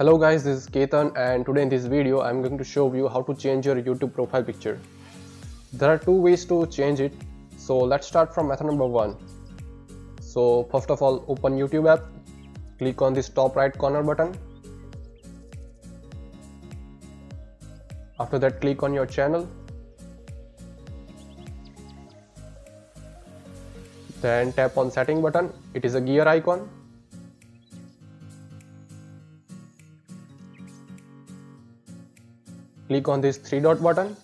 Hello guys, this is Ketan and today in this video I'm going to show you how to change your YouTube profile picture. There are two ways to change it, so let's start from method number one. So first of all, open YouTube app, click on this top right corner button. After that, click on your channel. Then tap on setting button, it is a gear icon. Click on this three dot button,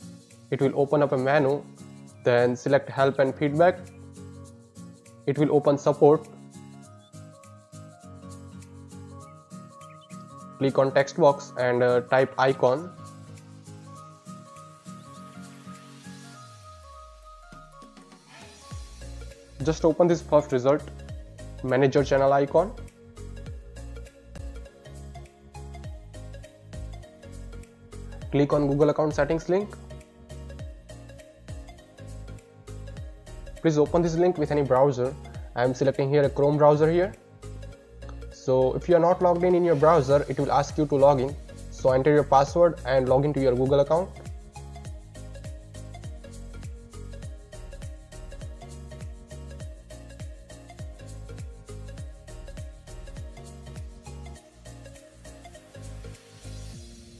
it will open up a menu, then select help and feedback, it will open support, click on text box and type icon, just open this first result, manage your channel icon. Click on Google account settings link. Please open this link with any browser. I am selecting here a Chrome browser here. So if you are not logged in your browser, it will ask you to log in. So enter your password and log into your Google account.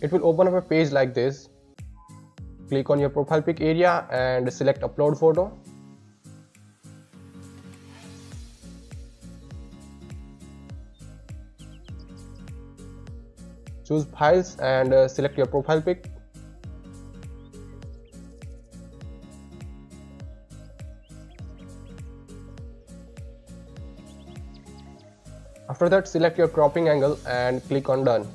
It will open up a page like this. Click on your profile pic area and select upload photo. Choose files and select your profile pic. After that, select your cropping angle and click on done.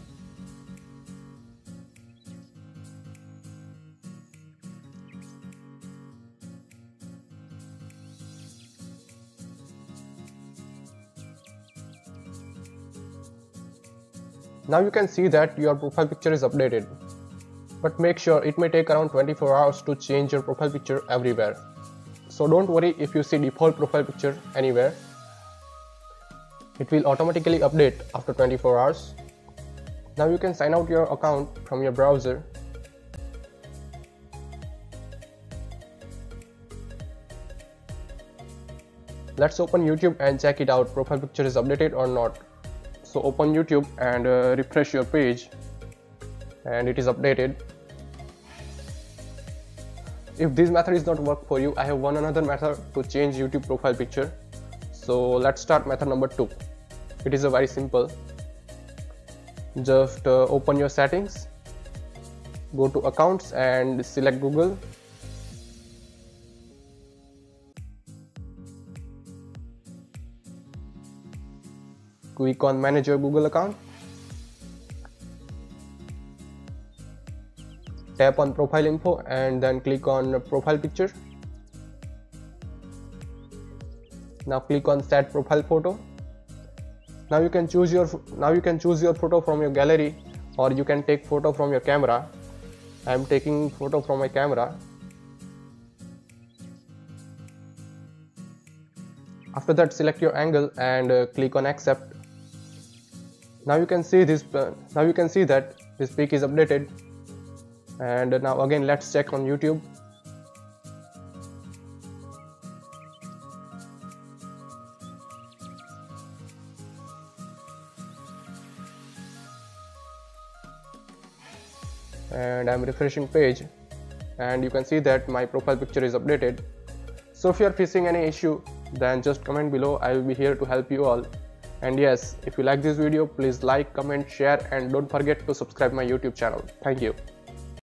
Now you can see that your profile picture is updated, but make sure it may take around 24 hours to change your profile picture everywhere. So don't worry if you see default profile picture anywhere, it will automatically update after 24 hours. Now you can sign out your account from your browser. Let's open YouTube and check it out, profile picture is updated or not. So open YouTube and refresh your page and it is updated. If this method is not work for you, I have one another method to change YouTube profile picture. So let's start method number two. It is a very simple. Just open your settings, go to accounts and select Google. Click on manage your Google account. Tap on profile info and then click on profile picture. Now click on set profile photo. Now you can choose your photo from your gallery, or you can take photo from your camera. I am taking photo from my camera. After that, select your angle and click on accept. Now you can see this. Now you can see that this pic is updated. And now again, let's check on YouTube. And I'm refreshing page, and you can see that my profile picture is updated. So if you are facing any issue, then just comment below. I will be here to help you all. And yes, if you like this video, please like, comment, share, and don't forget to subscribe my YouTube channel. Thank you.